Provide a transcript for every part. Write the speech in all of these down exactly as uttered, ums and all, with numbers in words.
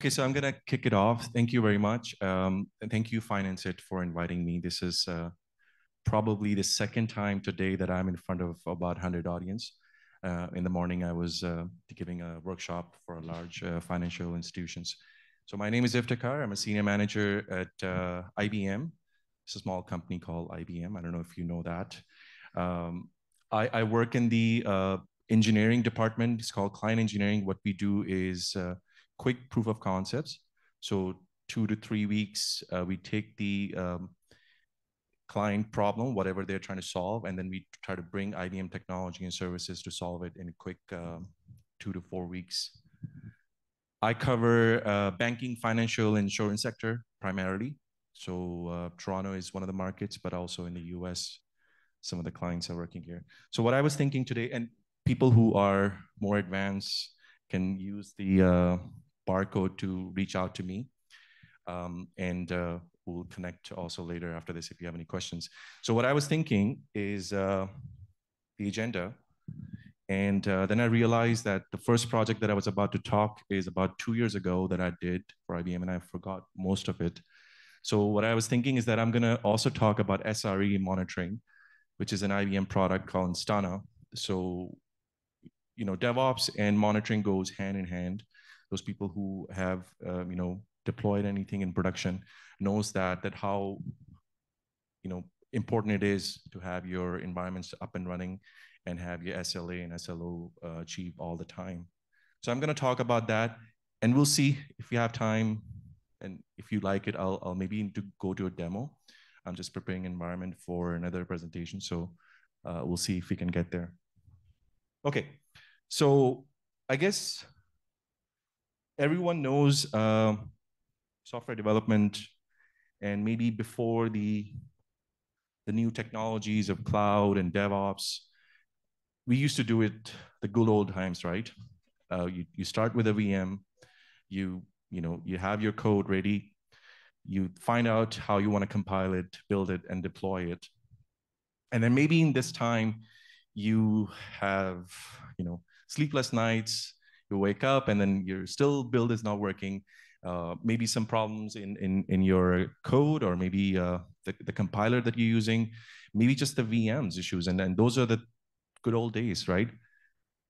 Okay, so I'm going to kick it off. Thank you very much. Um, and thank you, FinanceIt, for inviting me. This is uh, probably the second time today that I'm in front of about one hundred audience. Uh, in the morning, I was uh, giving a workshop for large uh, financial institutions. So my name is Iftikhar. I'm a senior manager at uh, I B M. It's a small company called I B M. I don't know if you know that. Um, I, I work in the uh, engineering department. It's called client engineering. What we do is uh, quick proof of concepts. So two to three weeks, uh, we take the um, client problem, whatever they're trying to solve, and then we try to bring I B M technology and services to solve it in a quick uh, two to four weeks. I cover uh, banking, financial, insurance sector primarily. So uh, Toronto is one of the markets, but also in the U S, some of the clients are working here. So what I was thinking today, and people who are more advanced can use the uh, barcode to reach out to me. Um, and uh, we'll connect also later after this if you have any questions. So what I was thinking is uh, the agenda. And uh, then I realized that the first project that I was about to talk is about two years ago that I did for I B M, and I forgot most of it. So what I was thinking is that I'm gonna also talk about S R E monitoring, which is an I B M product called Instana. So, you know, DevOps and monitoring goes hand in hand. Those people who have, uh, you know, deployed anything in production knows that, that how, you know, important it is to have your environments up and running and have your S L A and S L O uh, achieved all the time. So I'm going to talk about that, and we'll see if we have time. And if you like it, I'll, I'll maybe to go to a demo. I'm just preparing environment for another presentation. So uh, we'll see if we can get there. Okay. So I guess everyone knows uh, software development, and maybe before the, the new technologies of cloud and DevOps, we used to do it the good old times, right? Uh, you, you start with a V M, you, you, know, you have your code ready, you find out how you want to compile it, build it, and deploy it. And then maybe in this time, you have, you know, sleepless nights, you wake up and then your still build is not working. Uh, maybe some problems in, in, in your code, or maybe uh, the, the compiler that you're using, maybe just the V Ms issues. And then those are the good old days, right?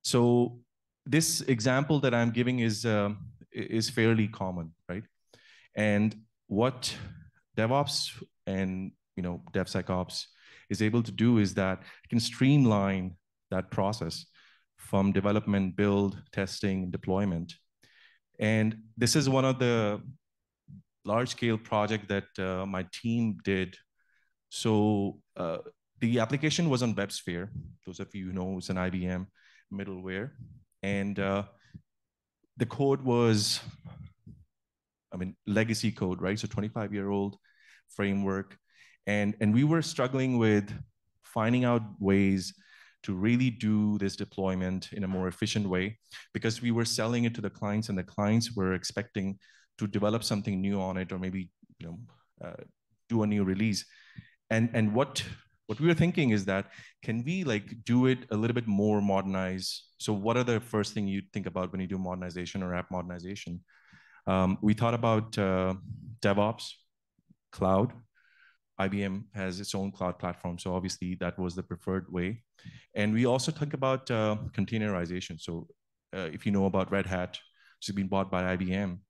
So this example that I'm giving is, uh, is fairly common, right? And what DevOps and, you know, DevSecOps is able to do is that it can streamline that process from development, build, testing, deployment. And this is one of the large-scale projects that uh, my team did. So uh, the application was on WebSphere. Those of you who know, it's an I B M middleware. And uh, the code was, I mean, legacy code, right? So twenty-five-year-old framework. And, and we were struggling with finding out ways to really do this deployment in a more efficient way, because we were selling it to the clients, and the clients were expecting to develop something new on it, or maybe, you know, uh, do a new release. And and what what we were thinking is that, can we like do it a little bit more modernized? So what are the first thing you think about when you do modernization or app modernization? Um, we thought about uh, DevOps, cloud. I B M has its own cloud platform, so obviously that was the preferred way. And we also think about uh, containerization. So uh, if you know about Red Hat, which has been bought by I B M.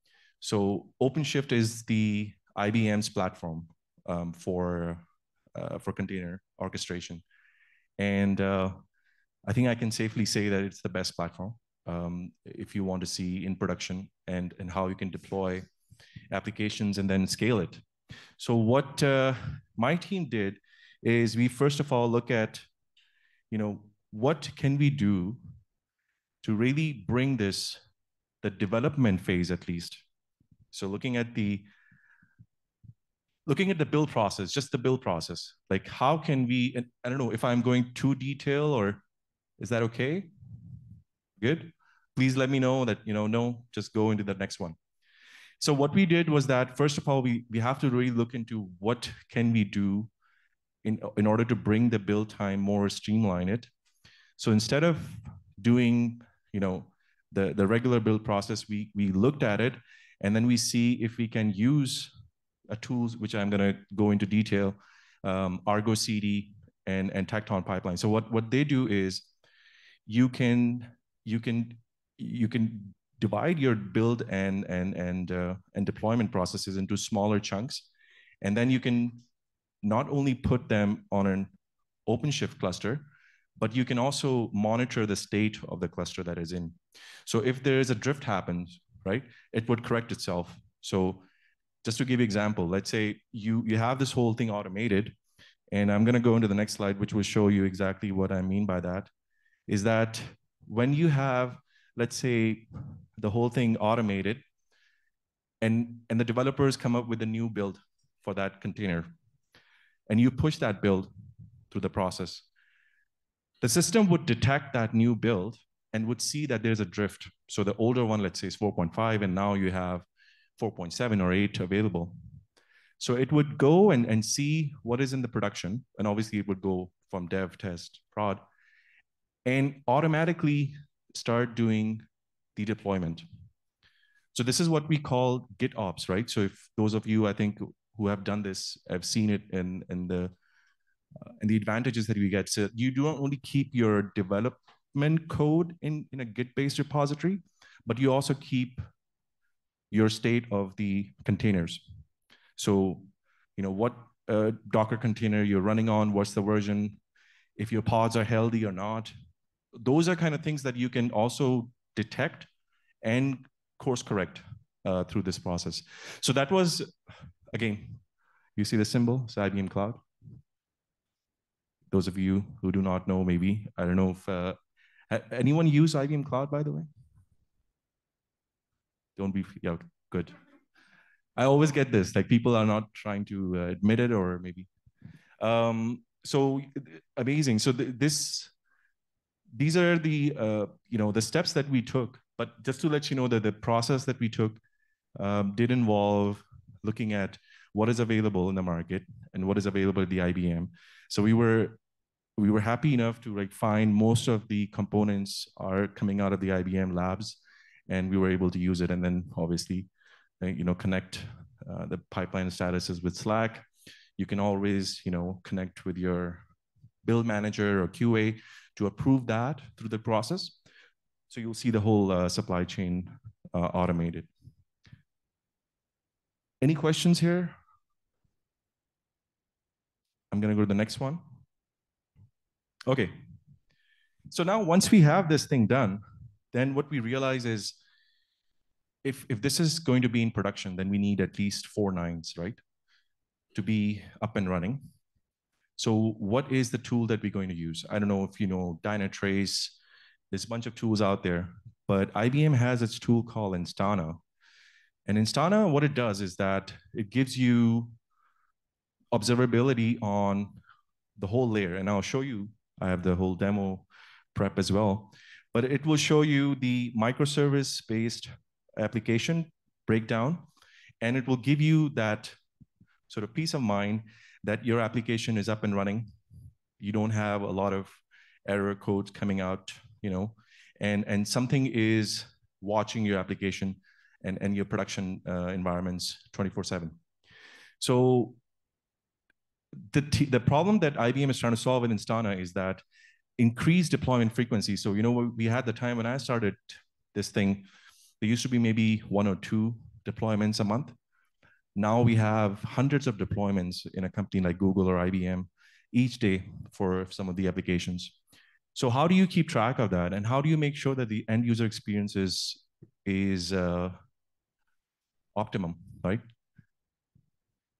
So OpenShift is the I B M's platform um, for, uh, for container orchestration. And uh, I think I can safely say that it's the best platform um, if you want to see in production and, and how you can deploy applications and then scale it. So what uh, my team did is we first of all look at, you know, what can we do to really bring this, the development phase at least. So looking at the, looking at the build process, just the build process, like how can we, and I don't know if I'm going too detail, or is that okay? Good. Please let me know that, you know, no, just go into the next one. So what we did was that, first of all, we, we have to really look into what can we do in, in order to bring the build time more, streamline it. So instead of doing, you know, the, the regular build process, we, we looked at it And then we see if we can use a tools, which I'm going to go into detail, um, Argo C D and, and Tekton Pipeline. So what, what they do is you can, you can, you can divide your build and, and, and, uh, and deployment processes into smaller chunks. And then you can not only put them on an OpenShift cluster, but you can also monitor the state of the cluster that is in. So if there is a drift happens, right, it would correct itself. So just to give you an example, let's say you, you have this whole thing automated, and I'm gonna go into the next slide, which will show you exactly what I mean by that, is that when you have, let's say, the whole thing automated, and, and the developers come up with a new build for that container, and you push that build through the process, the system would detect that new build and would see that there's a drift. So the older one, let's say, is four point five, and now you have four point seven or eight available. So it would go and, and see what is in the production, and obviously it would go from dev, test, prod, and automatically start doing the deployment. So this is what we call GitOps, right? So if those of you, I think, who have done this, have seen it in, in the Uh, and the advantages that we get. So you don't only keep your development code in, in a Git-based repository, but you also keep your state of the containers. So, you know, what uh, Docker container you're running on, what's the version, if your pods are healthy or not. Those are kind of things that you can also detect and course correct uh, through this process. So that was, again, you see the symbol, it's I B M Cloud. Those of you who do not know, maybe, I don't know if, uh, anyone use I B M Cloud, by the way? Don't be, yeah, good. I always get this, like people are not trying to uh, admit it or maybe. Um, so amazing, so th this, these are the, uh, you know, the steps that we took, but just to let you know that the process that we took um, did involve looking at what is available in the market and what is available at the I B M. So we were we were happy enough to like find most of the components are coming out of the I B M labs, and we were able to use it. And then obviously, you know, connect uh, the pipeline statuses with Slack. You can always, you know, connect with your build manager or Q A to approve that through the process. So you'll see the whole uh, supply chain uh, automated. Any questions here? I'm going to go to the next one. Okay. So now once we have this thing done, then what we realize is if, if this is going to be in production, then we need at least four nines, right, to be up and running. So what is the tool that we're going to use? I don't know if you know Dynatrace. There's a bunch of tools out there, but I B M has its tool called Instana. And Instana, what it does is that it gives you observability on the whole layer. And I'll show you, I have the whole demo prep as well, but it will show you the microservice-based application breakdown, and it will give you that sort of peace of mind that your application is up and running. You don't have a lot of error codes coming out, you know, and, and something is watching your application and, and your production uh, environments twenty-four seven. So The, t the problem that I B M is trying to solve in Instana is that increased deployment frequency. So, you know, we had the time when I started this thing, there used to be maybe one or two deployments a month. Now we have hundreds of deployments in a company like Google or I B M each day for some of the applications. So how do you keep track of that? And how do you make sure that the end user experience is, is uh, optimum, right?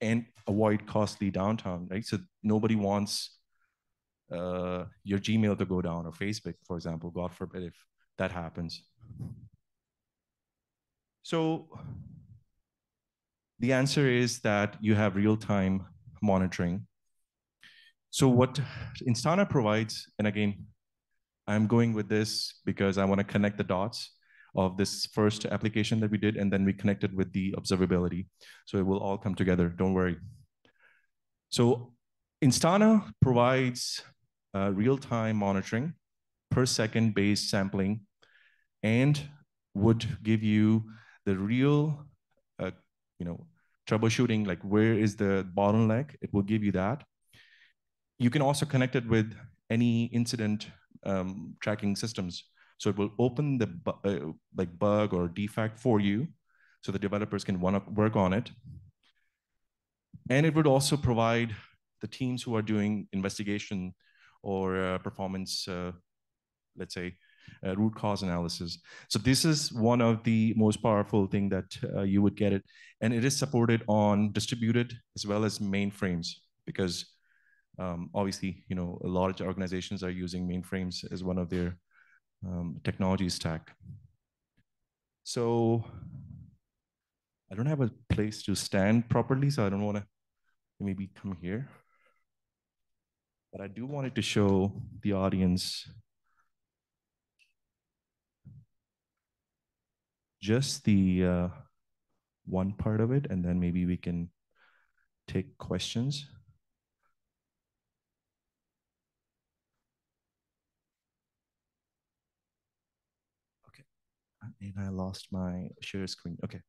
And avoid costly downtime, right? So nobody wants uh, your Gmail to go down or Facebook, for example, God forbid if that happens. So the answer is that you have real-time monitoring. So what Instana provides, and again, I'm going with this because I want to connect the dots of this first application that we did, and then we connected with the observability. So it will all come together, don't worry. So Instana provides uh, real-time monitoring, per second based sampling, and would give you the real you know, troubleshooting, like where is the bottleneck, it will give you that. You can also connect it with any incident um, tracking systems. So it will open the bu uh, like bug or defect for you so the developers can wanna work on it. And it would also provide the teams who are doing investigation or uh, performance, uh, let's say, uh, root cause analysis. So this is one of the most powerful thing that uh, you would get it. And it is supported on distributed as well as mainframes, because um, obviously, you know, a lot of organizations are using mainframes as one of their um, technology stack. So I don't have a place to stand properly, so I don't want to maybe come here. But I do wanted to show the audience just the uh, one part of it, and then maybe we can take questions. Okay, and I lost my share screen. Okay.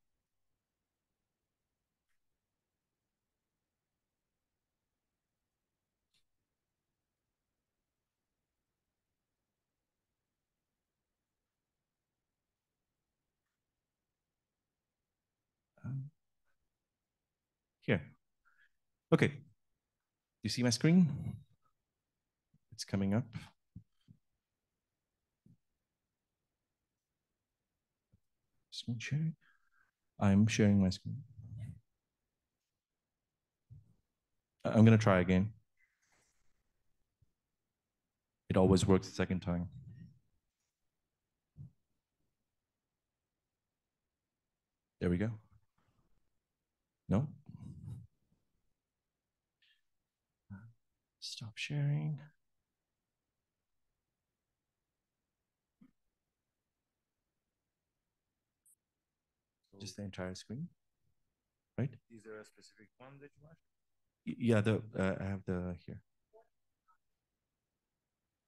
Here. Okay. You see my screen? It's coming up. Screen sharing. I'm sharing my screen. I'm going to try again. It always works the second time. There we go. No? Stop sharing. So just the entire screen, right? Is there a specific one that you want? Yeah, the uh, I have the here.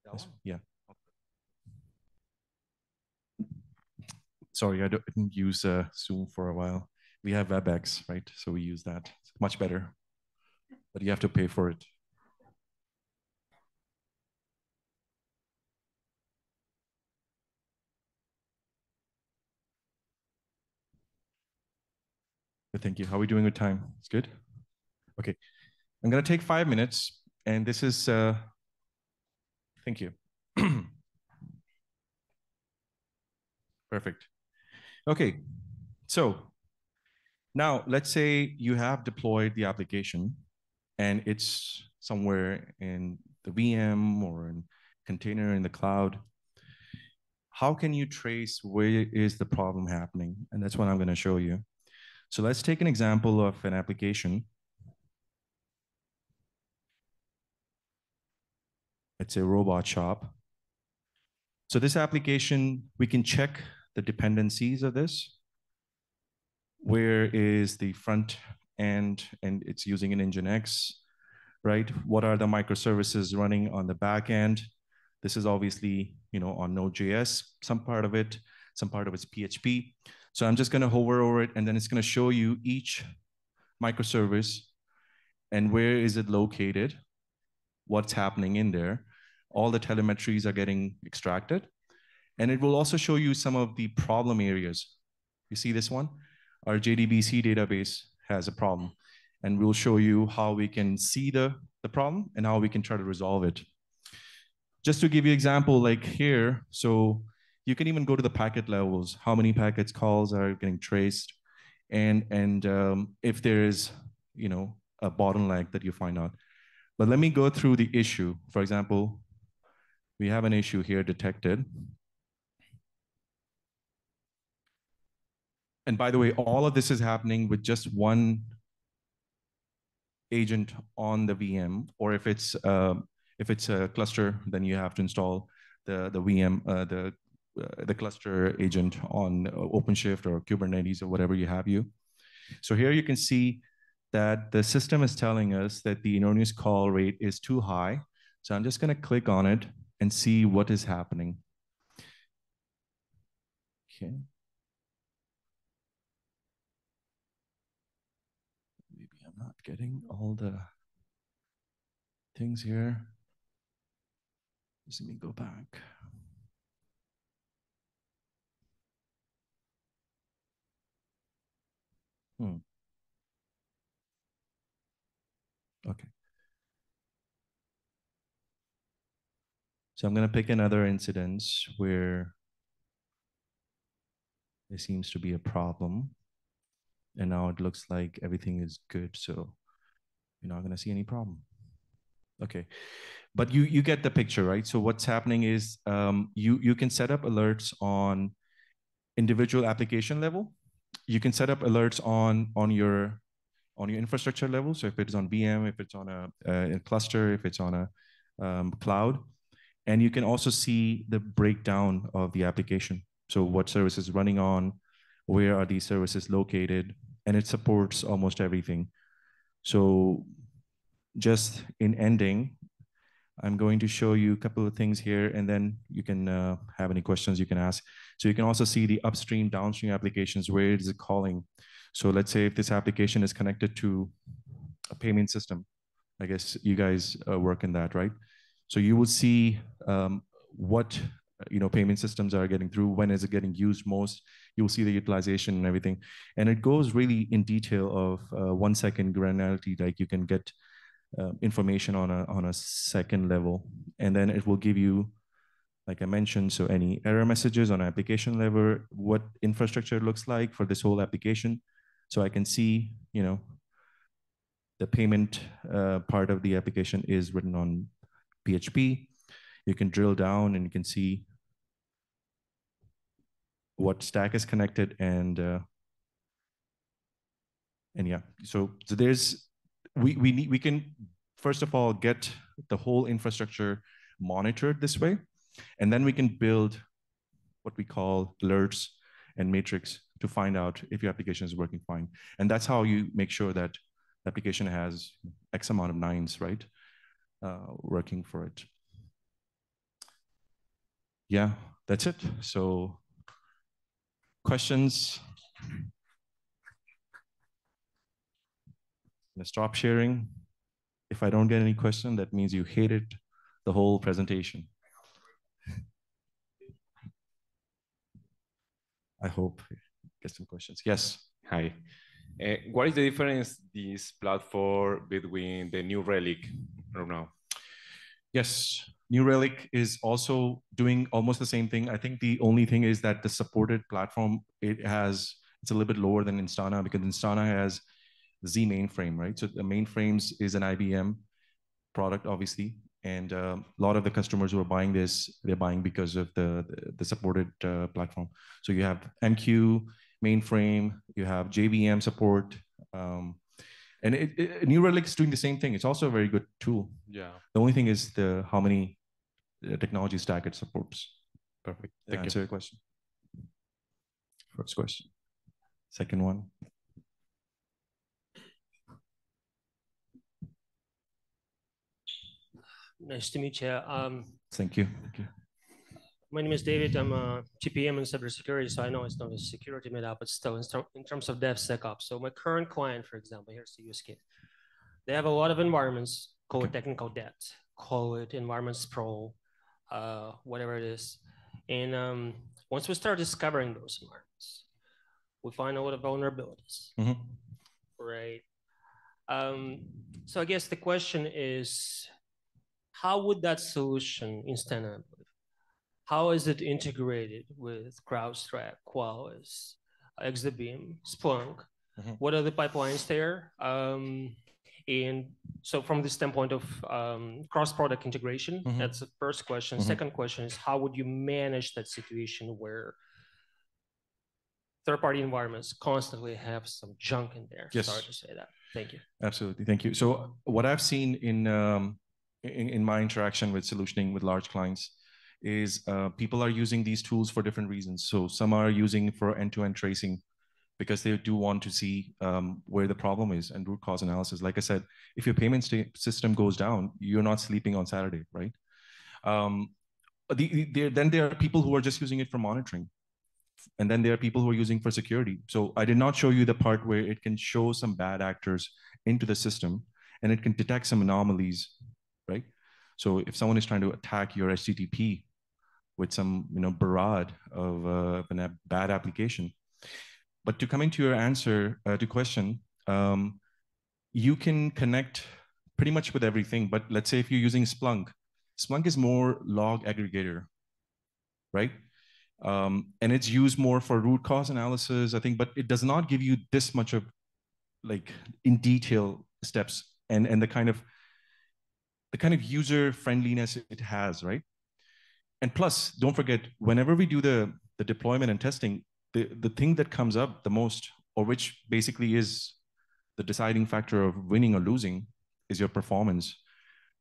That one? Yeah. Okay. Sorry, I didn't use uh, Zoom for a while. We have WebEx, right? So we use that. It's much better, but you have to pay for it. Good, thank you. How are we doing with time? It's good? Okay. I'm going to take five minutes, and this is, uh, thank you. Perfect. Okay. So now let's say you have deployed the application, and it's somewhere in the V M or in container in the cloud. How can you trace where is the problem happening? And that's what I'm going to show you. So let's take an example of an application. It's a robot shop. So this application, we can check the dependencies of this. Where is the front end, and it's using an Nginx, right? What are the microservices running on the back end? This is obviously, you know, on Node.js, some part of it, some part of it's P H P. So I'm just going to hover over it, and then it's going to show you each microservice and where is it located, what's happening in there. All the telemetries are getting extracted. And it will also show you some of the problem areas. You see this one? Our J D B C database has a problem. And we'll show you how we can see the, the problem and how we can try to resolve it. Just to give you an example, like here, so you can even go to the packet levels, how many packets calls are getting traced, and, and um, if there is, you know, a bottleneck that you find out. But let me go through the issue. For example, we have an issue here detected. And by the way, all of this is happening with just one agent on the V M, or if it's, uh, if it's a cluster, then you have to install the, the V M, uh, the Uh, the cluster agent on uh, OpenShift or Kubernetes or whatever you have you. So here you can see that the system is telling us that the erroneous call rate is too high. So I'm just going to click on it and see what is happening. Okay. getting all the things here. Just let me go back. Hmm. Okay. So I'm going to pick another incidence where there seems to be a problem. And now it looks like everything is good. So you're not going to see any problem. Okay. But you, you get the picture, right? So what's happening is um, you, you can set up alerts on individual application level. You can set up alerts on, on your on your infrastructure level. So if it's on V M, if it's on a, uh, a cluster, if it's on a um, cloud. And you can also see the breakdown of the application. So what service is running on, where are these services located, and it supports almost everything. So just in ending, I'm going to show you a couple of things here, and then you can uh, have any questions you can ask. So you can also see the upstream, downstream applications, where is it calling? So let's say if this application is connected to a payment system, I guess you guys uh, work in that, right? So you will see um, what you know payment systems are getting through, when is it getting used most. You'll see the utilization and everything. And it goes really in detail of uh, one second granularity, like you can get uh, information on a, on a second level. And then it will give you, like I mentioned, so any error messages on application level, what infrastructure looks like for this whole application. So I can see, you know, the payment uh, part of the application is written on P H P. You can drill down and you can see what stack is connected, and uh, and yeah. So, so there's we we need we can first of all get the whole infrastructure monitored this way, and then we can build what we call alerts and matrix to find out if your application is working fine. And that's how you make sure that the application has X amount of nines, right? Uh, working for it. Yeah, that's it. So questions? I'm gonna stop sharing. If I don't get any question, that means you hated the whole presentation. I hope I get some questions. Yes. Hi. Uh, what is the difference this platform between the New Relic? I don't know. Yes, New Relic is also doing almost the same thing. I think the only thing is that the supported platform, it has, it's a little bit lower than Instana, because Instana has Z mainframe, right? So the mainframes is an I B M product, obviously. And uh, a lot of the customers who are buying this, they're buying because of the, the, the supported uh, platform. So you have M Q, mainframe, you have J V M support, um, and it, it, New Relic is doing the same thing. It's also a very good tool. Yeah. The only thing is the how many technology stack it supports. Perfect. Thank you. Answer your question. First question. Second one. Nice to meet you. Um, Thank you. Thank you. My name is David. I'm a T P M in cybersecurity, so I know it's not a security meetup, but still in, in terms of DevSecOps. So my current client, for example, here's the use case. They have a lot of environments, call it technical debt, call it environments pro, uh, whatever it is. And um, once we start discovering those environments, we find a lot of vulnerabilities, mm-hmm. right? Um, so I guess the question is, how would that solution, Instana, how is it integrated with CrowdStrike, Qualys, X D B M, Splunk? Mm-hmm. What are the pipelines there? Um, and so from the standpoint of um, cross-product integration, mm-hmm. that's the first question. Mm-hmm. Second question is, how would you manage that situation where third-party environments constantly have some junk in there? Yes. Sorry to say that. Thank you. Absolutely. Thank you. So what I've seen in, um, in, in my interaction with solutioning with large clients is uh, people are using these tools for different reasons. So some are using for end-to-end tracing because they do want to see um, where the problem is and root cause analysis. Like I said, if your payment system goes down, you're not sleeping on Saturday, right? Um, the, the, then there are people who are just using it for monitoring. And then there are people who are using for security. So I did not show you the part where it can show some bad actors into the system, and it can detect some anomalies, right? So if someone is trying to attack your H T T P with some you know, barrage of uh, an, a bad application. But to come into your answer uh, to question, um, you can connect pretty much with everything. But let's say if you're using Splunk, Splunk is more log aggregator, right? Um, and it's used more for root cause analysis, I think, but it does not give you this much of like in detail steps and, and the kind of the kind of user friendliness it has, right? And plus, don't forget, whenever we do the, the deployment and testing, the, the thing that comes up the most, or which basically is the deciding factor of winning or losing, is your performance.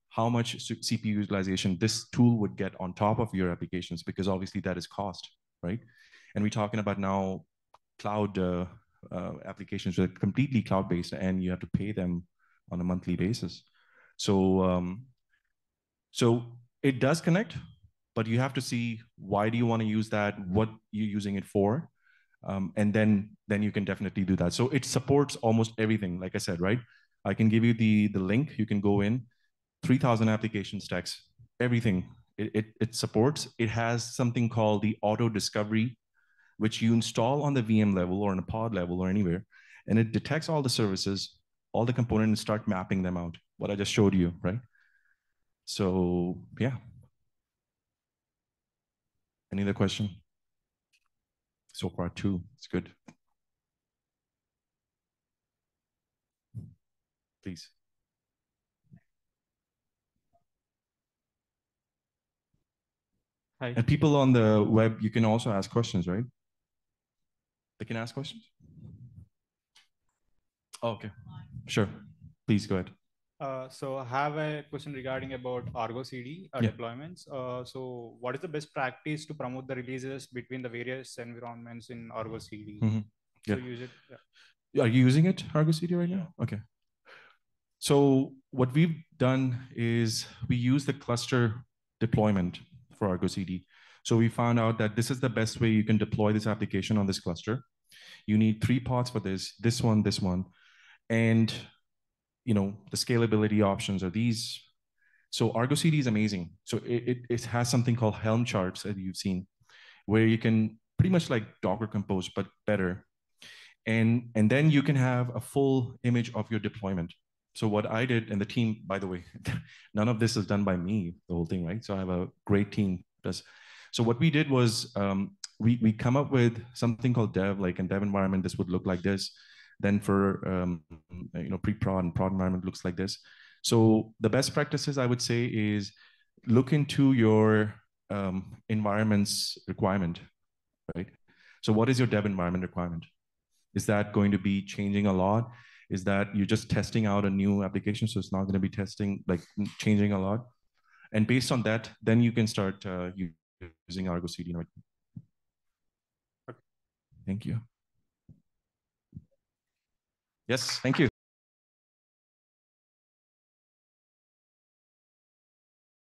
How much C P U utilization this tool would get on top of your applications, because obviously that is cost, right? And we're talking about now cloud uh, uh, applications that are completely cloud-based, and you have to pay them on a monthly basis. So, um, so it does connect, but you have to see why do you want to use that, what you're using it for, um, and then then you can definitely do that. So it supports almost everything, like I said, right? I can give you the, the link, you can go in, three thousand application stacks, everything it, it, it supports. It has something called the auto discovery, which you install on the V M level or on a pod level or anywhere. And it detects all the services, all the components, and start mapping them out, what I just showed you, right? So yeah. Any other question? So far two, it's good. Please. Hi. And people on the web, you can also ask questions, right? They can ask questions? Oh, okay, sure. Please go ahead. Uh, so I have a question regarding about Argo C D uh, yeah. deployments. Uh, so what is the best practice to promote the releases between the various environments in Argo C D? Mm-hmm. Yeah. So use it, yeah. Are you using it, Argo C D, right now? Yeah. Okay. So what we've done is we use the cluster deployment for Argo C D. So we found out that this is the best way you can deploy this application on this cluster. You need three pods for this, this one, this one. And you know the scalability options are these. So Argo C D is amazing. So it, it, it has something called Helm charts that you've seen, where you can pretty much like Docker Compose, but better. And, and then you can have a full image of your deployment. So what I did, and the team, by the way, none of this is done by me, the whole thing, right? So I have a great team. So what we did was um, we, we come up with something called dev, like in dev environment, this would look like this. Then for um, you know pre-prod and prod environment looks like this. So the best practices I would say is look into your um, environment's requirement, right? So what is your dev environment requirement? Is that going to be changing a lot? Is that you're just testing out a new application, so it's not going to be testing, like changing a lot. And based on that, then you can start uh, using Argo C D. Thank you. Yes, thank you.